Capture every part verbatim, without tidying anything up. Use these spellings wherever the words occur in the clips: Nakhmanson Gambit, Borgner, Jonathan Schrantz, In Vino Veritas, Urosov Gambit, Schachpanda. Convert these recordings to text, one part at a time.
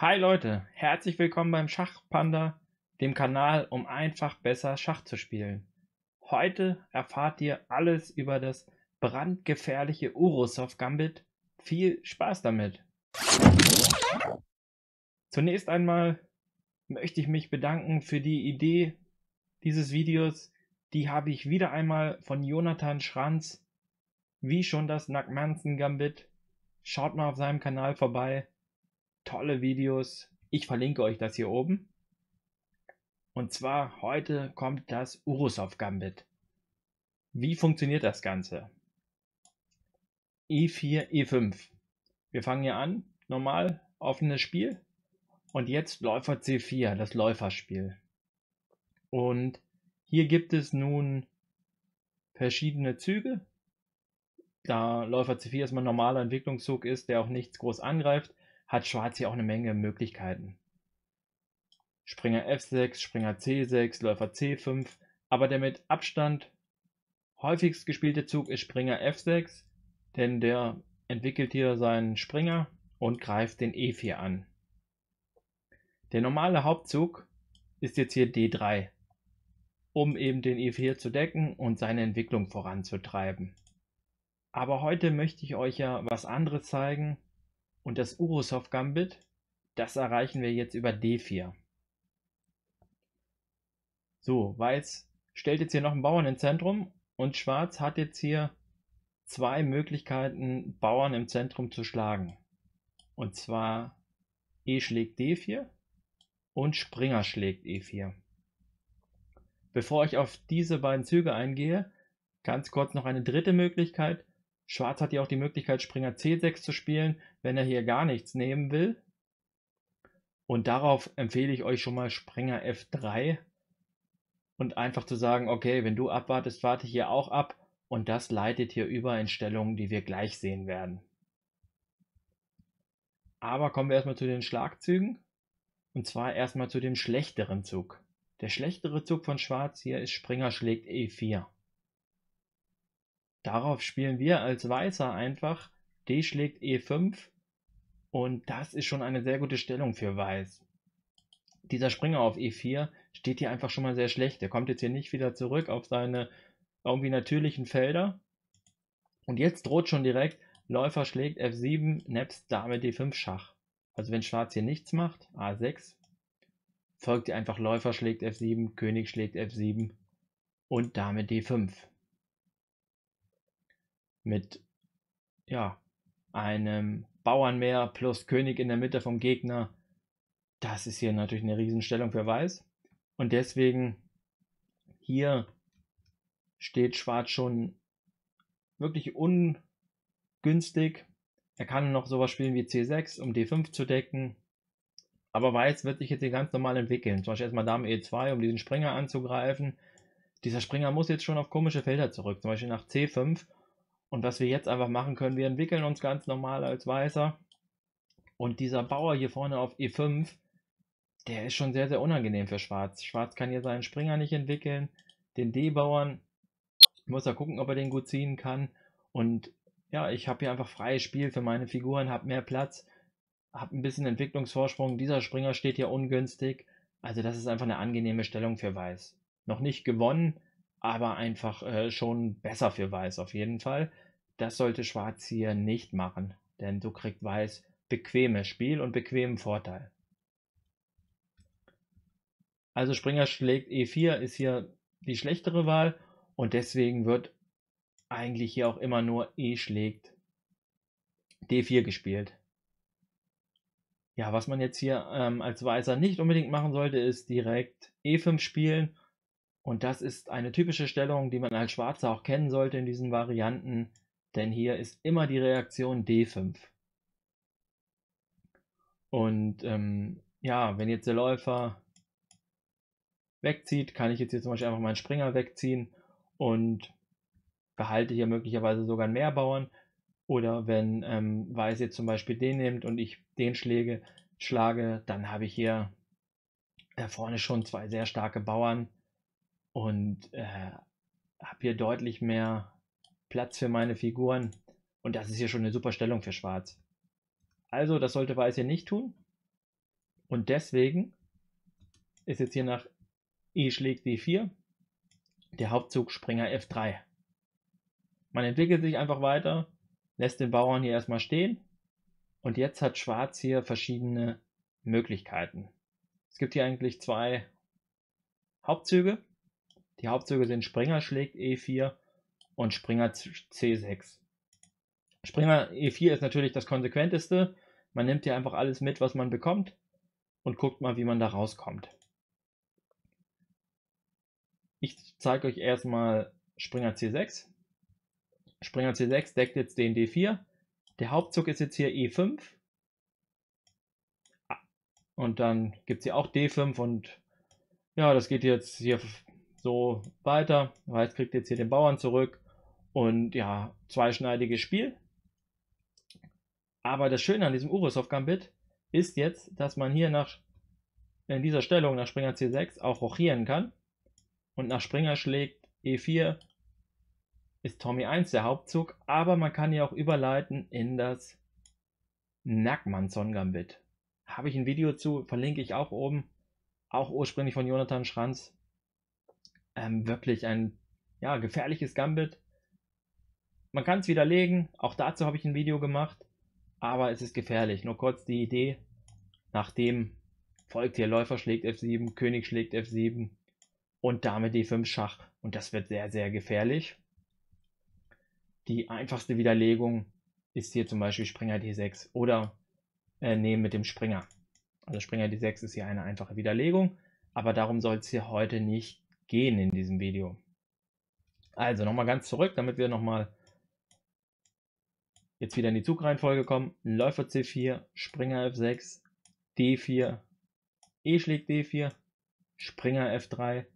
Hi Leute, herzlich willkommen beim Schachpanda, dem Kanal, um einfach besser Schach zu spielen. Heute erfahrt ihr alles über das brandgefährliche Urosov Gambit. Viel Spaß damit! Zunächst einmal möchte ich mich bedanken für die Idee dieses Videos. Die habe ich wieder einmal von Jonathan Schrantz, wie schon das Nakhmanson Gambit. Schaut mal auf seinem Kanal vorbei. Tolle Videos, ich verlinke euch das hier oben. Und zwar heute kommt das Urosov Gambit. Wie funktioniert das Ganze? E vier, E fünf. Wir fangen hier an, normal, offenes Spiel. Und jetzt Läufer C vier, das Läuferspiel. Und hier gibt es nun verschiedene Züge. Da Läufer C vier erstmal ein normaler Entwicklungszug ist, der auch nichts groß angreift, hat Schwarz hier auch eine Menge Möglichkeiten. Springer F sechs, Springer C sechs, Läufer C fünf, aber der mit Abstand häufigst gespielte Zug ist Springer F sechs, denn der entwickelt hier seinen Springer und greift den E vier an. Der normale Hauptzug ist jetzt hier D drei, um eben den E vier zu decken und seine Entwicklung voranzutreiben. Aber heute möchte ich euch ja was anderes zeigen. Und das Urosov Gambit, das erreichen wir jetzt über D vier. So, Weiß stellt jetzt hier noch einen Bauern ins Zentrum und Schwarz hat jetzt hier zwei Möglichkeiten, Bauern im Zentrum zu schlagen. Und zwar E schlägt D vier und Springer schlägt E vier. Bevor ich auf diese beiden Züge eingehe, ganz kurz noch eine dritte Möglichkeit. Schwarz hat hier auch die Möglichkeit, Springer C sechs zu spielen, wenn er hier gar nichts nehmen will. Und darauf empfehle ich euch schon mal Springer F drei. Und einfach zu sagen, okay, wenn du abwartest, warte ich hier auch ab. Und das leitet hier über in Stellungen, die wir gleich sehen werden. Aber kommen wir erstmal zu den Schlagzügen. Und zwar erstmal zu dem schlechteren Zug. Der schlechtere Zug von Schwarz hier ist Springer schlägt E vier. Darauf spielen wir als Weißer einfach D schlägt E fünf und das ist schon eine sehr gute Stellung für Weiß. Dieser Springer auf E vier steht hier einfach schon mal sehr schlecht. Er kommt jetzt hier nicht wieder zurück auf seine irgendwie natürlichen Felder. Und jetzt droht schon direkt Läufer schlägt F sieben, nebst Dame D fünf Schach. Also wenn Schwarz hier nichts macht, A sechs, folgt ihr einfach Läufer schlägt F sieben, König schlägt F sieben und Dame D fünf. Mit ja, einem Bauern mehr plus König in der Mitte vom Gegner. Das ist hier natürlich eine Riesenstellung für Weiß. Und deswegen hier steht Schwarz schon wirklich ungünstig. Er kann noch sowas spielen wie C sechs, um D fünf zu decken. Aber Weiß wird sich jetzt hier ganz normal entwickeln. Zum Beispiel erstmal Dame E zwei, um diesen Springer anzugreifen. Dieser Springer muss jetzt schon auf komische Felder zurück, zum Beispiel nach C fünf. Und was wir jetzt einfach machen können, wir entwickeln uns ganz normal als Weißer. Und dieser Bauer hier vorne auf E fünf, der ist schon sehr, sehr unangenehm für Schwarz. Schwarz kann hier seinen Springer nicht entwickeln. Den D-Bauern muss er gucken, ob er den gut ziehen kann. Und ja, ich habe hier einfach freies Spiel für meine Figuren, habe mehr Platz, habe ein bisschen Entwicklungsvorsprung. Dieser Springer steht hier ungünstig. Also das ist einfach eine angenehme Stellung für Weiß. Noch nicht gewonnen, aber einfach äh, schon besser für Weiß auf jeden Fall. Das sollte Schwarz hier nicht machen, denn so kriegt Weiß bequemes Spiel und bequemen Vorteil. Also Springer schlägt E vier ist hier die schlechtere Wahl und deswegen wird eigentlich hier auch immer nur E schlägt D vier gespielt. Ja, was man jetzt hier ähm, als Weißer nicht unbedingt machen sollte, ist direkt E fünf spielen. Und das ist eine typische Stellung, die man als Schwarzer auch kennen sollte in diesen Varianten, denn hier ist immer die Reaktion D fünf. Und ähm, ja, wenn jetzt der Läufer wegzieht, kann ich jetzt hier zum Beispiel einfach meinen Springer wegziehen und behalte hier möglicherweise sogar einen Mehrbauern. Oder wenn ähm, Weiß jetzt zum Beispiel den nimmt und ich den schläge, schlage, dann habe ich hier da vorne schon zwei sehr starke Bauern. Und äh, habe hier deutlich mehr Platz für meine Figuren. Und das ist hier schon eine super Stellung für Schwarz. Also das sollte Weiß hier nicht tun. Und deswegen ist jetzt hier nach E schlägt D vier der Hauptzug Springer F drei. Man entwickelt sich einfach weiter, lässt den Bauern hier erstmal stehen. Und jetzt hat Schwarz hier verschiedene Möglichkeiten. Es gibt hier eigentlich zwei Hauptzüge. Die Hauptzüge sind Springer schlägt E vier und Springer C sechs. Springer E vier ist natürlich das konsequenteste. Man nimmt hier einfach alles mit, was man bekommt und guckt mal, wie man da rauskommt. Ich zeige euch erstmal Springer C sechs. Springer C sechs deckt jetzt den D vier. Der Hauptzug ist jetzt hier E fünf. Und dann gibt es hier auch D fünf und ja, das geht jetzt hier so weiter. Weiß kriegt jetzt hier den Bauern zurück und ja, zweischneidiges Spiel. Aber das Schöne an diesem Urosov Gambit ist jetzt, dass man hier nach in dieser Stellung nach Springer C sechs auch rochieren kann. Und nach Springer schlägt E vier ist Tommy eins der Hauptzug, aber man kann hier auch überleiten in das Nakhmanson Gambit. Habe ich ein Video zu, verlinke ich auch oben, auch ursprünglich von Jonathan Schrantz. Ähm, wirklich ein ja, gefährliches Gambit. Man kann es widerlegen, auch dazu habe ich ein Video gemacht, aber es ist gefährlich. Nur kurz die Idee, nachdem folgt hier Läufer schlägt F sieben, König schlägt F sieben und Dame D fünf Schach. Und das wird sehr, sehr gefährlich. Die einfachste Widerlegung ist hier zum Beispiel Springer D sechs oder äh, nehmen mit dem Springer. Also Springer D sechs ist hier eine einfache Widerlegung, aber darum soll es hier heute nicht gehen in diesem Video. Also nochmal ganz zurück, damit wir nochmal jetzt wieder in die Zugreihenfolge kommen. Läufer C vier, Springer F sechs, D vier, E schlägt D vier, Springer F drei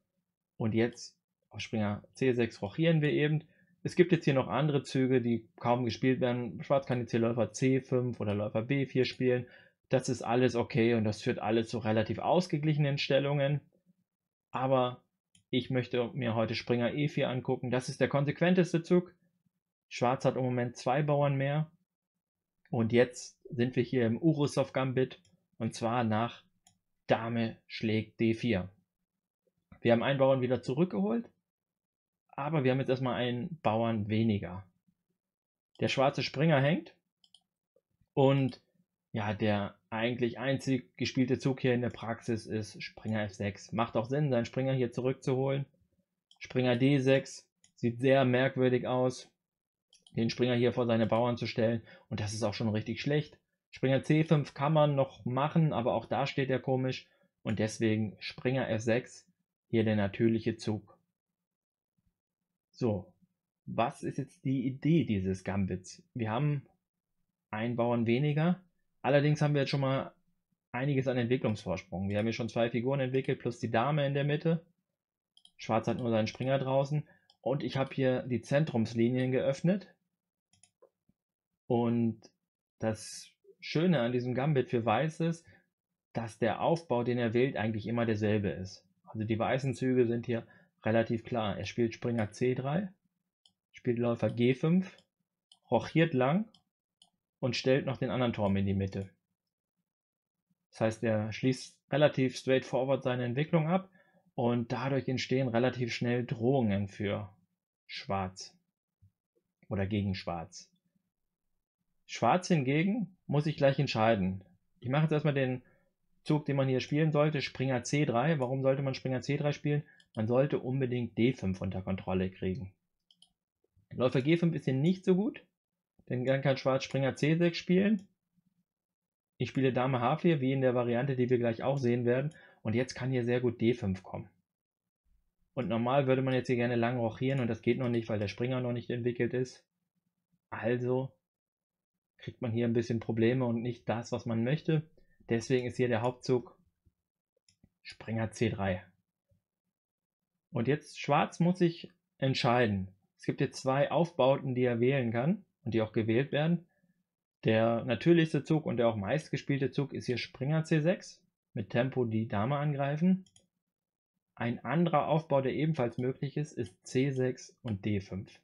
und jetzt auf Springer C sechs rochieren wir eben. Es gibt jetzt hier noch andere Züge, die kaum gespielt werden. Schwarz kann jetzt hier Läufer C fünf oder Läufer B vier spielen. Das ist alles okay und das führt alles zu relativ ausgeglichenen Stellungen. Aber ich möchte mir heute Springer E vier angucken. Das ist der konsequenteste Zug. Schwarz hat im Moment zwei Bauern mehr. Und jetzt sind wir hier im Urosov Gambit und zwar nach Dame schlägt D vier. Wir haben einen Bauern wieder zurückgeholt. Aber wir haben jetzt erstmal einen Bauern weniger. Der schwarze Springer hängt. Und ja, der eigentlich einzig gespielte Zug hier in der Praxis ist Springer F sechs. Macht auch Sinn, seinen Springer hier zurückzuholen. Springer D sechs sieht sehr merkwürdig aus. Den Springer hier vor seine Bauern zu stellen. Und das ist auch schon richtig schlecht. Springer C fünf kann man noch machen, aber auch da steht er komisch. Und deswegen Springer F sechs, hier der natürliche Zug. So, was ist jetzt die Idee dieses Gambits? Wir haben einen Bauern weniger, allerdings haben wir jetzt schon mal einiges an Entwicklungsvorsprung. Wir haben hier schon zwei Figuren entwickelt, plus die Dame in der Mitte. Schwarz hat nur seinen Springer draußen. Und ich habe hier die Zentrumslinien geöffnet. Und das Schöne an diesem Gambit für Weiß ist, dass der Aufbau, den er wählt, eigentlich immer derselbe ist. Also die weißen Züge sind hier relativ klar. Er spielt Springer C drei, spielt Läufer G fünf, rochiert lang und stellt noch den anderen Turm in die Mitte. Das heißt, er schließt relativ straightforward seine Entwicklung ab und dadurch entstehen relativ schnell Drohungen für Schwarz oder gegen Schwarz. Schwarz hingegen muss sich gleich entscheiden. Ich mache jetzt erstmal den Zug, den man hier spielen sollte, Springer C drei. Warum sollte man Springer C drei spielen? Man sollte unbedingt D fünf unter Kontrolle kriegen. Läufer G fünf ist hier nicht so gut, denn dann kann Schwarz Springer C sechs spielen. Ich spiele Dame H vier, wie in der Variante, die wir gleich auch sehen werden. Und jetzt kann hier sehr gut D fünf kommen. Und normal würde man jetzt hier gerne lang rochieren und das geht noch nicht, weil der Springer noch nicht entwickelt ist. Also kriegt man hier ein bisschen Probleme und nicht das, was man möchte. Deswegen ist hier der Hauptzug Springer C drei. Und jetzt Schwarz muss sich entscheiden. Es gibt jetzt zwei Aufbauten, die er wählen kann und die auch gewählt werden. Der natürlichste Zug und der auch meistgespielte Zug ist hier Springer C sechs. Mit Tempo die Dame angreifen. Ein anderer Aufbau, der ebenfalls möglich ist, ist C sechs und D fünf.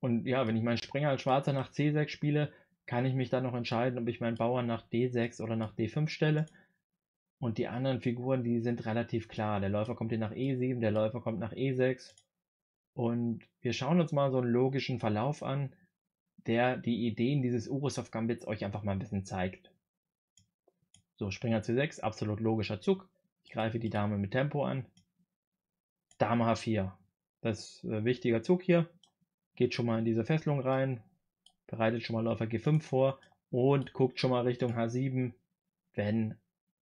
Und ja, wenn ich meinen Springer als Schwarzer nach C sechs spiele, kann ich mich dann noch entscheiden, ob ich meinen Bauern nach D sechs oder nach D fünf stelle. Und die anderen Figuren, die sind relativ klar. Der Läufer kommt hier nach E sieben, der Läufer kommt nach E sechs. Und wir schauen uns mal so einen logischen Verlauf an, der die Ideen dieses Urosov Gambits euch einfach mal ein bisschen zeigt. So, Springer C sechs, absolut logischer Zug. Ich greife die Dame mit Tempo an. Dame H vier. Das ist ein wichtiger Zug hier. Geht schon mal in diese Fesselung rein. Bereitet schon mal Läufer G fünf vor. Und guckt schon mal Richtung H sieben, wenn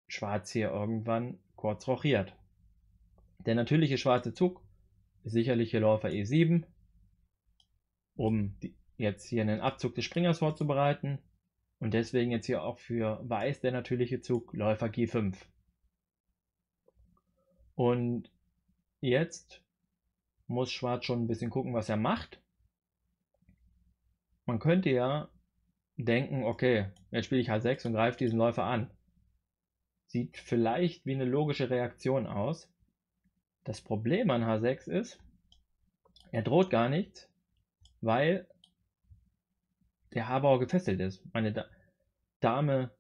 Schwarz hier irgendwann kurz rochiert. Der natürliche schwarze Zug ist sicherlich hier Läufer E sieben, um die, jetzt hier einen Abzug des Springers vorzubereiten. Und deswegen jetzt hier auch für Weiß der natürliche Zug Läufer G fünf. Und jetzt muss Schwarz schon ein bisschen gucken, was er macht. Man könnte ja denken, okay, jetzt spiele ich H sechs und greife diesen Läufer an. Sieht vielleicht wie eine logische Reaktion aus. Das Problem an H sechs ist, er droht gar nichts, weil der H-Bauer gefesselt ist. Meine Dame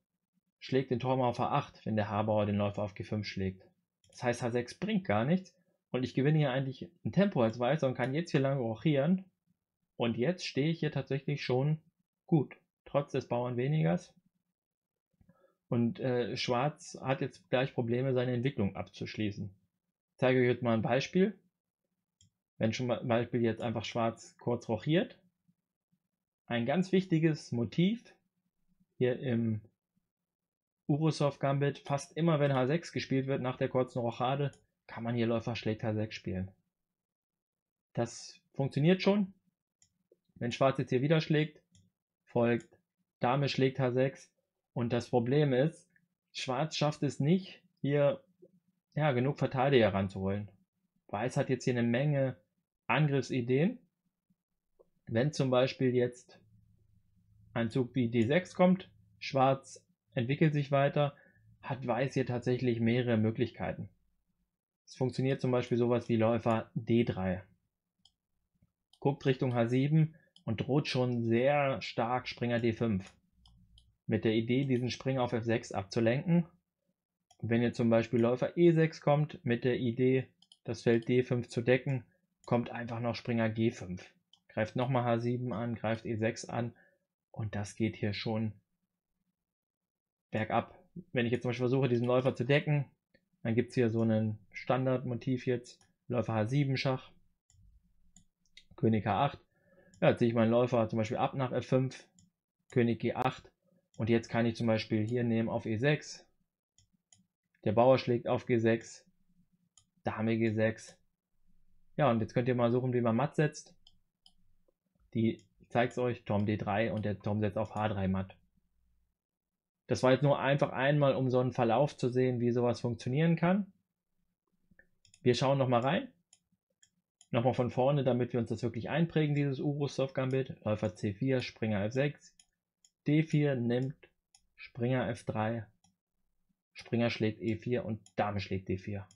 schlägt den Turm auf H acht, wenn der H-Bauer den Läufer auf G fünf schlägt. Das heißt, H sechs bringt gar nichts und ich gewinne hier eigentlich ein Tempo als Weißer und kann jetzt hier lange rochieren. Und jetzt stehe ich hier tatsächlich schon gut, trotz des Bauern wenigers. Und äh, Schwarz hat jetzt gleich Probleme, seine Entwicklung abzuschließen. Ich zeige euch jetzt mal ein Beispiel. Wenn zum Beispiel jetzt einfach Schwarz kurz rochiert. Ein ganz wichtiges Motiv hier im Urosov Gambit, fast immer wenn H sechs gespielt wird nach der kurzen Rochade, kann man hier Läufer schlägt H sechs spielen. Das funktioniert schon. Wenn Schwarz jetzt hier wieder schlägt, folgt Dame schlägt H sechs. Und das Problem ist, Schwarz schafft es nicht, hier ja, genug Verteidiger ranzuholen. Weiß hat jetzt hier eine Menge Angriffsideen. Wenn zum Beispiel jetzt ein Zug wie D sechs kommt, Schwarz entwickelt sich weiter, hat Weiß hier tatsächlich mehrere Möglichkeiten. Es funktioniert zum Beispiel sowas wie Läufer D drei. Guckt Richtung H sieben und droht schon sehr stark Springer D fünf. Mit der Idee, diesen Springer auf F sechs abzulenken. Wenn jetzt zum Beispiel Läufer E sechs kommt, mit der Idee, das Feld D fünf zu decken, kommt einfach noch Springer G fünf. Greift nochmal H sieben an, greift E sechs an und das geht hier schon bergab. Wenn ich jetzt zum Beispiel versuche, diesen Läufer zu decken, dann gibt es hier so ein Standardmotiv jetzt. Läufer H sieben Schach, König H acht. Ja, ziehe ich meinen Läufer zum Beispiel ab nach F fünf, König G acht. Und jetzt kann ich zum Beispiel hier nehmen auf E sechs, der Bauer schlägt auf G sechs, Dame G sechs. Ja, und jetzt könnt ihr mal suchen, wie man matt setzt. Die, ich zeige es euch, Turm D drei und der Turm setzt auf H drei matt. Das war jetzt nur einfach einmal, um so einen Verlauf zu sehen, wie sowas funktionieren kann. Wir schauen nochmal rein. Nochmal von vorne, damit wir uns das wirklich einprägen, dieses Urosov Gambit. Läufer C vier, Springer F sechs. D vier nimmt Springer F drei, Springer schlägt E vier und Dame schlägt D vier.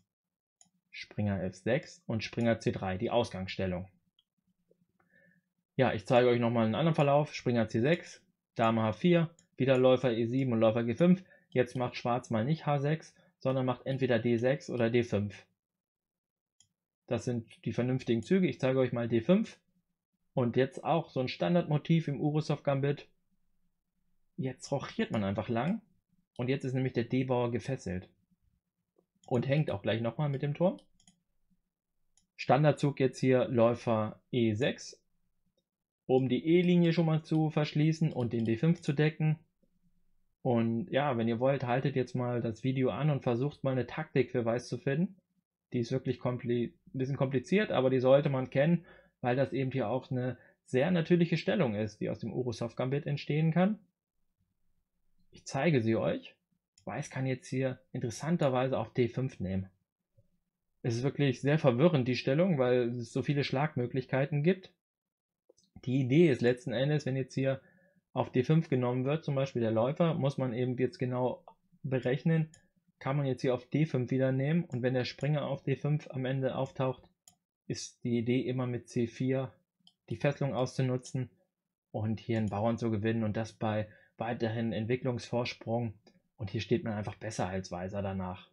Springer F sechs und Springer C drei, die Ausgangsstellung. Ja, ich zeige euch nochmal einen anderen Verlauf. Springer C sechs, Dame H vier, wieder Läufer E sieben und Läufer G fünf. Jetzt macht Schwarz mal nicht H sechs, sondern macht entweder D sechs oder D fünf. Das sind die vernünftigen Züge. Ich zeige euch mal D fünf. Und jetzt auch so ein Standardmotiv im Urosov Gambit. Jetzt rochiert man einfach lang und jetzt ist nämlich der D-Bauer gefesselt und hängt auch gleich nochmal mit dem Turm. Standardzug jetzt hier Läufer E sechs, um die E-Linie schon mal zu verschließen und den D fünf zu decken. Und ja, wenn ihr wollt, haltet jetzt mal das Video an und versucht mal eine Taktik für Weiß zu finden. Die ist wirklich kompli- ein bisschen kompliziert, aber die sollte man kennen, weil das eben hier auch eine sehr natürliche Stellung ist, die aus dem Urosov Gambit entstehen kann. Ich zeige sie euch. Weiß kann jetzt hier interessanterweise auch D fünf nehmen. Es ist wirklich sehr verwirrend, die Stellung, weil es so viele Schlagmöglichkeiten gibt. Die Idee ist letzten Endes, wenn jetzt hier auf D fünf genommen wird, zum Beispiel der Läufer, muss man eben jetzt genau berechnen, kann man jetzt hier auf D fünf wieder nehmen. Und wenn der Springer auf D fünf am Ende auftaucht, ist die Idee immer mit C vier die Fesselung auszunutzen und hier einen Bauern zu gewinnen und das bei weiterhin Entwicklungsvorsprung. Und hier steht man einfach besser als Weiser danach.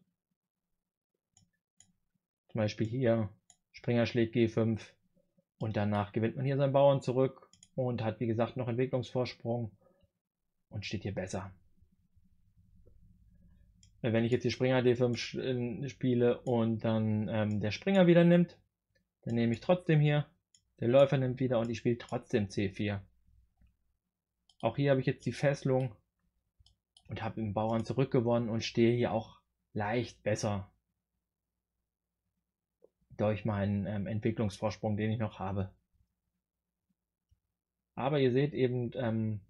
Zum Beispiel hier, Springer schlägt G fünf und danach gewinnt man hier seinen Bauern zurück und hat, wie gesagt, noch Entwicklungsvorsprung und steht hier besser. Wenn ich jetzt die Springer D fünf spiele und dann ähm, der Springer wieder nimmt, dann nehme ich trotzdem hier, der Läufer nimmt wieder und ich spiele trotzdem C vier. Auch hier habe ich jetzt die Fesselung und habe den Bauern zurückgewonnen und stehe hier auch leicht besser durch meinen ähm, Entwicklungsvorsprung, den ich noch habe. Aber ihr seht eben, ähm,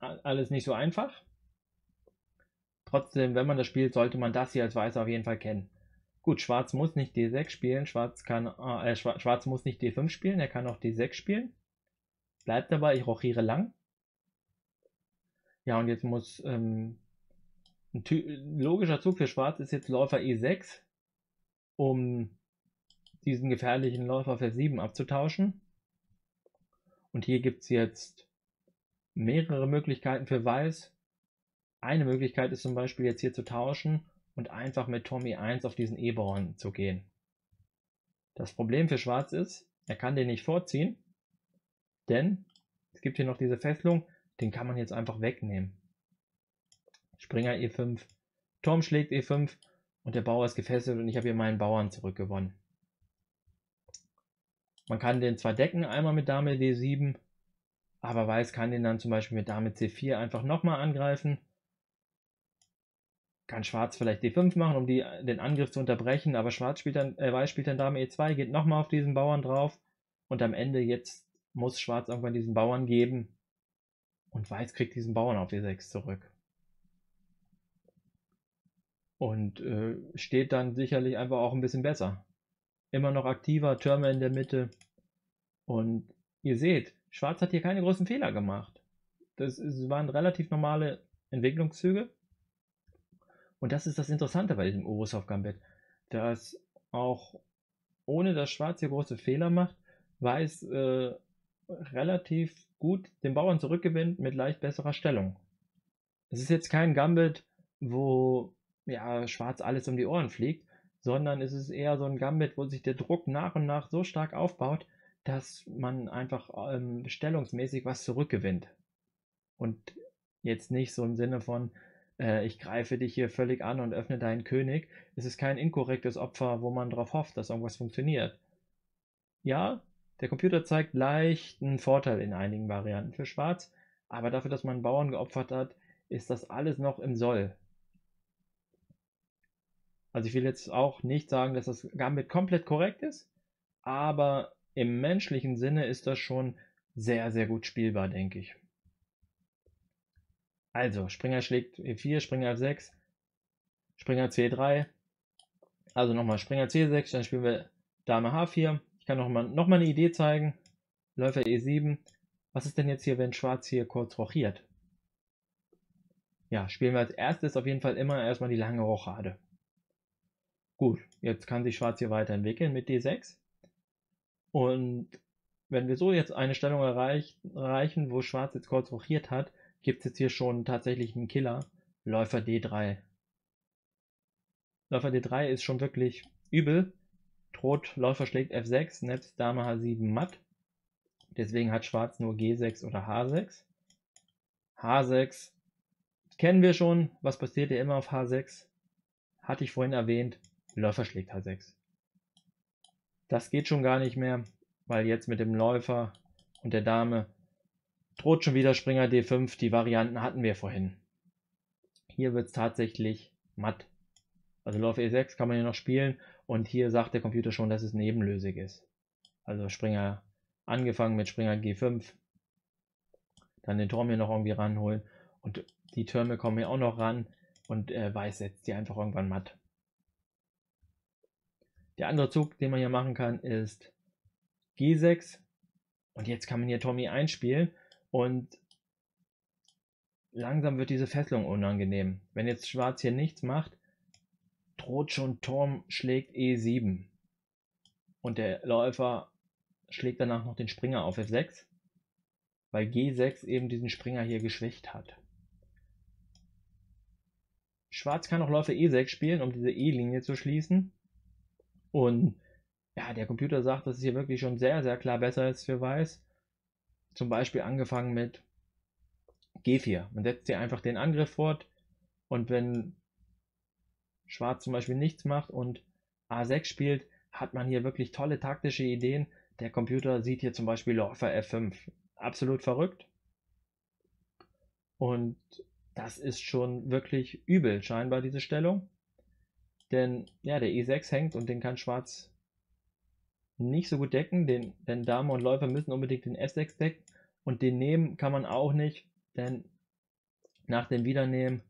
alles nicht so einfach. Trotzdem, wenn man das spielt, sollte man das hier als Weißer auf jeden Fall kennen. Gut, Schwarz muss nicht D sechs spielen, Schwarz, kann, äh, Schwarz muss nicht D fünf spielen, er kann auch D sechs spielen. Bleibt dabei, ich rochiere lang. Ja, und jetzt muss, ähm, ein logischer Zug für Schwarz ist jetzt Läufer E sechs, um diesen gefährlichen Läufer F sieben abzutauschen. Und hier gibt es jetzt mehrere Möglichkeiten für Weiß. Eine Möglichkeit ist zum Beispiel jetzt hier zu tauschen und einfach mit Turm E eins auf diesen E-Bauern zu gehen. Das Problem für Schwarz ist, er kann den nicht vorziehen, denn es gibt hier noch diese Fesselung, den kann man jetzt einfach wegnehmen. Springer E fünf, Turm schlägt E fünf und der Bauer ist gefesselt und ich habe hier meinen Bauern zurückgewonnen. Man kann den zwar decken, einmal mit Dame D sieben, aber Weiß kann den dann zum Beispiel mit Dame C vier einfach nochmal angreifen. Kann Schwarz vielleicht D fünf machen, um die, den Angriff zu unterbrechen, aber Schwarz spielt dann, äh, Weiß spielt dann Dame E zwei, geht nochmal auf diesen Bauern drauf und am Ende jetzt muss Schwarz irgendwann diesen Bauern geben und Weiß kriegt diesen Bauern auf E sechs zurück. Und äh, steht dann sicherlich einfach auch ein bisschen besser. Immer noch aktiver, Türme in der Mitte und ihr seht, Schwarz hat hier keine großen Fehler gemacht. Das ist, waren relativ normale Entwicklungszüge. Und das ist das Interessante bei diesem Urosov Gambit, dass auch ohne dass Schwarz hier große Fehler macht, Weiß äh, relativ gut den Bauern zurückgewinnt mit leicht besserer Stellung. Es ist jetzt kein Gambit, wo ja, Schwarz alles um die Ohren fliegt, sondern es ist eher so ein Gambit, wo sich der Druck nach und nach so stark aufbaut, dass man einfach ähm, stellungsmäßig was zurückgewinnt. Und jetzt nicht so im Sinne von ich greife dich hier völlig an und öffne deinen König. Es ist kein inkorrektes Opfer, wo man darauf hofft, dass irgendwas funktioniert. Ja, der Computer zeigt leicht einen Vorteil in einigen Varianten für Schwarz, aber dafür, dass man Bauern geopfert hat, ist das alles noch im Soll. Also ich will jetzt auch nicht sagen, dass das Gambit komplett korrekt ist, aber im menschlichen Sinne ist das schon sehr, sehr gut spielbar, denke ich. Also, Springer schlägt E vier, Springer F sechs, Springer C drei, also nochmal Springer C sechs, dann spielen wir Dame H vier. Ich kann nochmal noch mal eine Idee zeigen, Läufer E sieben. Was ist denn jetzt hier, wenn Schwarz hier kurz rochiert? Ja, spielen wir als erstes auf jeden Fall immer erstmal die lange Rochade. Gut, jetzt kann sich Schwarz hier weiterentwickeln mit D sechs. Und wenn wir so jetzt eine Stellung erreich, erreichen, wo Schwarz jetzt kurz rochiert hat, gibt es jetzt hier schon tatsächlich einen Killer, Läufer D drei. Läufer D drei ist schon wirklich übel, droht Läufer schlägt F sechs, nebst Dame H sieben matt, deswegen hat Schwarz nur G sechs oder H sechs. H sechs kennen wir schon, was passiert hier immer auf H sechs? Hatte ich vorhin erwähnt, Läufer schlägt H sechs. Das geht schon gar nicht mehr, weil jetzt mit dem Läufer und der Dame droht schon wieder Springer D fünf, die Varianten hatten wir vorhin. Hier wird es tatsächlich matt. Also Läufer E sechs kann man hier noch spielen und hier sagt der Computer schon, dass es nebenlösig ist. Also Springer, angefangen mit Springer G fünf, dann den Turm hier noch irgendwie ranholen und die Türme kommen hier auch noch ran und äh, Weiß setzt die einfach irgendwann matt. Der andere Zug, den man hier machen kann, ist G sechs und jetzt kann man hier Turm E eins spielen. Und langsam wird diese Fesselung unangenehm. Wenn jetzt Schwarz hier nichts macht, droht schon Turm schlägt E sieben. Und der Läufer schlägt danach noch den Springer auf F sechs. weil G sechs eben diesen Springer hier geschwächt hat. Schwarz kann auch Läufer E sechs spielen, um diese E-Linie zu schließen. Und ja, der Computer sagt, dass es hier wirklich schon sehr, sehr klar besser ist für Weiß. Zum Beispiel angefangen mit G vier. Man setzt hier einfach den Angriff fort. Und wenn Schwarz zum Beispiel nichts macht und A sechs spielt, hat man hier wirklich tolle taktische Ideen. Der Computer sieht hier zum Beispiel Läufer F fünf. Absolut verrückt. Und das ist schon wirklich übel, scheinbar, diese Stellung. Denn ja, der E sechs hängt und den kann Schwarz nicht so gut decken, den, denn Dame und Läufer müssen unbedingt den F sechs decken. Und den nehmen kann man auch nicht, denn nach dem Wiedernehmen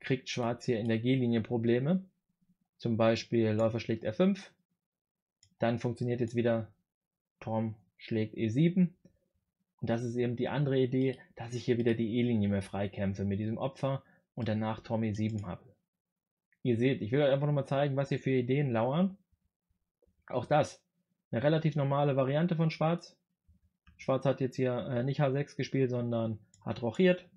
kriegt Schwarz hier in der G-Linie Probleme. Zum Beispiel Läufer schlägt F fünf. Dann funktioniert jetzt wieder Turm schlägt E sieben. Und das ist eben die andere Idee, dass ich hier wieder die E-Linie mehr freikämpfe mit diesem Opfer und danach Turm E sieben habe. Ihr seht, ich will euch einfach nochmal zeigen, was hier für Ideen lauern. Auch das, eine relativ normale Variante von Schwarz. Schwarz hat jetzt hier äh, nicht H sechs gespielt, sondern hat rochiert,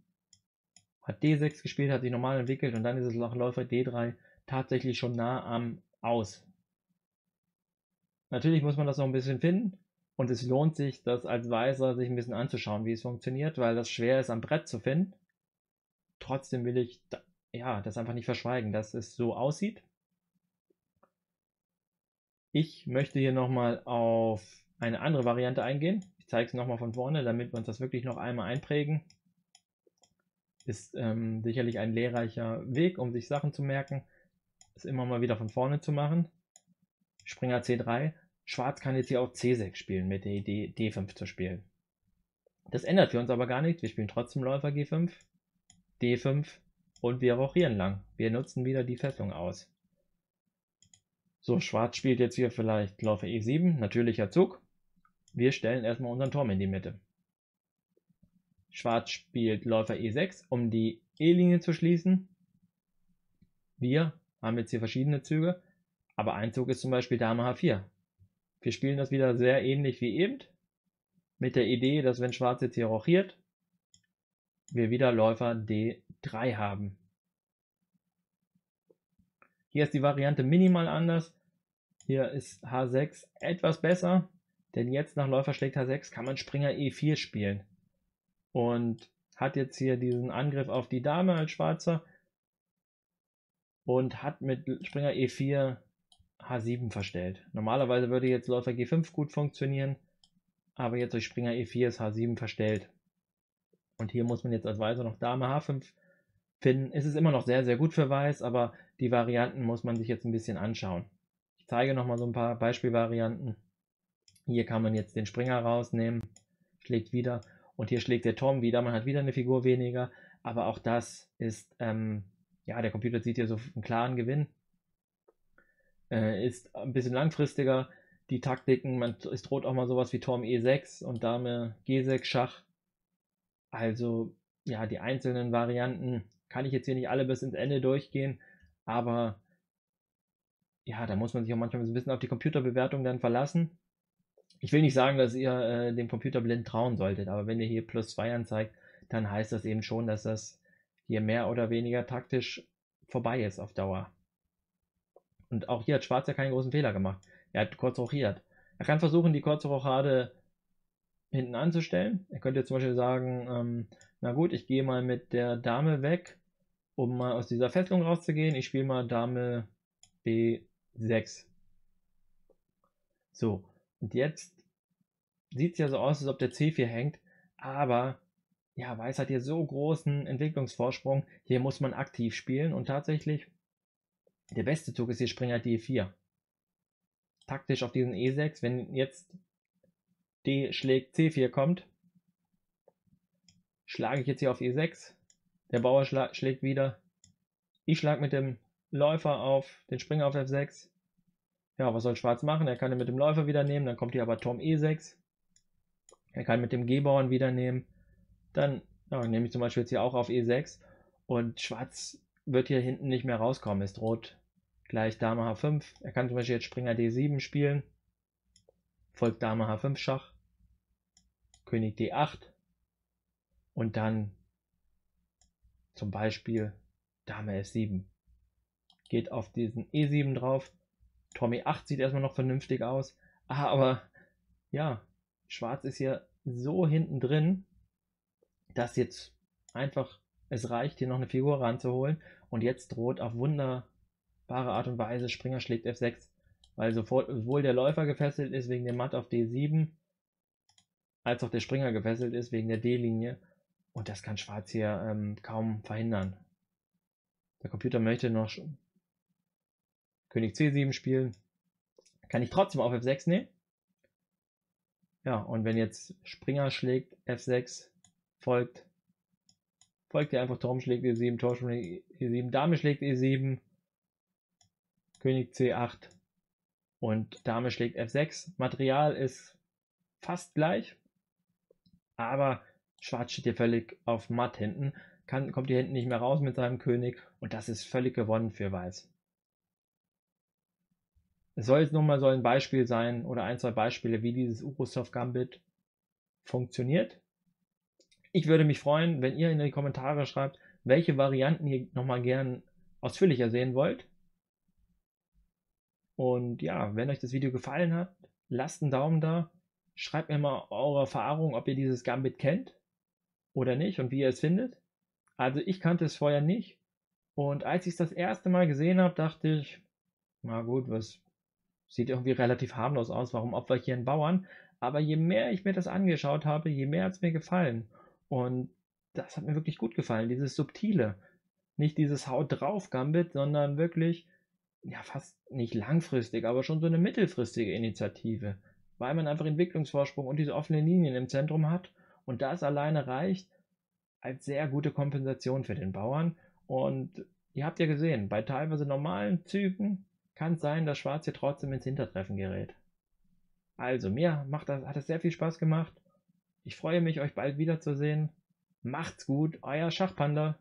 hat D sechs gespielt, hat sich normal entwickelt und dann ist es nach Läufer D drei tatsächlich schon nah am Aus. Natürlich muss man das noch ein bisschen finden. Und es lohnt sich, das als Weißer sich ein bisschen anzuschauen, wie es funktioniert, weil das schwer ist, am Brett zu finden. Trotzdem will ich da, ja, das einfach nicht verschweigen, dass es so aussieht. Ich möchte hier nochmal auf eine andere Variante eingehen. Ich zeige es nochmal von vorne, damit wir uns das wirklich noch einmal einprägen. Ist ähm, sicherlich ein lehrreicher Weg, um sich Sachen zu merken. Das immer mal wieder von vorne zu machen. Springer C drei. Schwarz kann jetzt hier auch C sechs spielen, mit der Idee D fünf zu spielen. Das ändert für uns aber gar nichts. Wir spielen trotzdem Läufer G fünf, D fünf und wir rochieren lang. Wir nutzen wieder die Fesselung aus. So, Schwarz spielt jetzt hier vielleicht Läufer E sieben, natürlicher Zug. Wir stellen erstmal unseren Turm in die Mitte. Schwarz spielt Läufer E sechs, um die E-Linie zu schließen. Wir haben jetzt hier verschiedene Züge, aber ein Zug ist zum Beispiel Dame H vier. Wir spielen das wieder sehr ähnlich wie eben, mit der Idee, dass wenn Schwarz jetzt hier rochiert, wir wieder Läufer D drei haben. Hier ist die Variante minimal anders, hier ist H sechs etwas besser, denn jetzt nach Läufer schlägt H sechs kann man Springer E vier spielen und hat jetzt hier diesen Angriff auf die Dame als Schwarzer und hat mit Springer E vier H sieben verstellt. Normalerweise würde jetzt Läufer G fünf gut funktionieren, aber jetzt durch Springer E vier ist H sieben verstellt. Und hier muss man jetzt als Weißer noch Dame H fünf finden. Es ist immer noch sehr, sehr gut für Weiß, aber die Varianten muss man sich jetzt ein bisschen anschauen. Ich zeige nochmal so ein paar Beispielvarianten. Hier kann man jetzt den Springer rausnehmen, schlägt wieder und hier schlägt der Turm wieder. Man hat wieder eine Figur weniger, aber auch das ist, ähm, ja, der Computer sieht hier so einen klaren Gewinn. Ist ein bisschen langfristiger, die Taktiken, man, es droht auch mal sowas wie Turm E sechs und Dame G sechs Schach. Also ja, die einzelnen Varianten kann ich jetzt hier nicht alle bis ins Ende durchgehen, aber ja, da muss man sich auch manchmal ein bisschen auf die Computerbewertung dann verlassen. Ich will nicht sagen, dass ihr äh, dem Computer blind trauen solltet, aber wenn ihr hier plus zwei anzeigt, dann heißt das eben schon, dass das hier mehr oder weniger taktisch vorbei ist auf Dauer. Und auch hier hat Schwarz ja keinen großen Fehler gemacht. Er hat kurz rochiert. Er kann versuchen, die kurze Rochade hinten anzustellen. Er könnte jetzt zum Beispiel sagen, ähm, na gut, ich gehe mal mit der Dame weg, um mal aus dieser Fesselung rauszugehen. Ich spiele mal Dame B sechs. So, und jetzt sieht es ja so aus, als ob der C vier hängt. Aber, ja, Weiß hat hier so großen Entwicklungsvorsprung. Hier muss man aktiv spielen und tatsächlich... Der beste Zug ist hier Springer D vier. Taktisch auf diesen E sechs, wenn jetzt D schlägt C vier kommt, schlage ich jetzt hier auf E sechs. Der Bauer schlägt wieder. Ich schlage mit dem Läufer auf den Springer auf F sechs. Ja, was soll Schwarz machen? Er kann ihn mit dem Läufer wieder nehmen, dann kommt hier aber Turm E sechs. Er kann mit dem G-Bauern wieder nehmen. Dann ja, nehme ich zum Beispiel jetzt hier auch auf E sechs und Schwarz wird hier hinten nicht mehr rauskommen. Es droht gleich Dame H fünf. Er kann zum Beispiel jetzt Springer D sieben spielen. Folgt Dame H fünf Schach. König D acht. und dann zum Beispiel Dame f sieben. Geht auf diesen e sieben drauf. Tommy acht sieht erstmal noch vernünftig aus. Aber ja, Schwarz ist hier so hinten drin, dass jetzt einfach es reicht, hier noch eine Figur ranzuholen. Und jetzt droht auf wunderbare Art und Weise Springer schlägt f sechs, weil sowohl der Läufer gefesselt ist wegen dem Matt auf d sieben, als auch der Springer gefesselt ist wegen der d-Linie. Und das kann Schwarz hier ähm, kaum verhindern. Der Computer möchte noch König c sieben spielen. Kann ich trotzdem auf f sechs nehmen? Ja, und wenn jetzt Springer schlägt f sechs, folgt, folgt hier einfach Turm schlägt e sieben, Turm schlägt e sieben, Dame schlägt e sieben, König c acht und Dame schlägt f sechs. Material ist fast gleich, aber Schwarz steht hier völlig auf matt hinten, kann, kommt hier hinten nicht mehr raus mit seinem König und das ist völlig gewonnen für Weiß. Es soll jetzt nun mal so ein Beispiel sein oder ein, zwei Beispiele, wie dieses Urosov Gambit funktioniert. Ich würde mich freuen, wenn ihr in die Kommentare schreibt, welche Varianten ihr nochmal gern ausführlicher sehen wollt. Und ja, wenn euch das Video gefallen hat, lasst einen Daumen da. Schreibt mir mal eure Erfahrung, ob ihr dieses Gambit kennt oder nicht und wie ihr es findet. Also ich kannte es vorher nicht. Und als ich es das erste Mal gesehen habe, dachte ich, na gut, was sieht irgendwie relativ harmlos aus, warum opfer ich hier einen Bauern? Aber je mehr ich mir das angeschaut habe, je mehr hat es mir gefallen. Und das hat mir wirklich gut gefallen, dieses Subtile. Nicht dieses Haut-drauf-Gambit, sondern wirklich, ja fast nicht langfristig, aber schon so eine mittelfristige Initiative. Weil man einfach Entwicklungsvorsprung und diese offenen Linien im Zentrum hat. Und das alleine reicht als sehr gute Kompensation für den Bauern. Und ihr habt ja gesehen, bei teilweise normalen Zügen kann es sein, dass Schwarz hier trotzdem ins Hintertreffen gerät. Also, mir macht das, hat es sehr viel Spaß gemacht. Ich freue mich, euch bald wiederzusehen. Macht's gut, euer Schachpanda.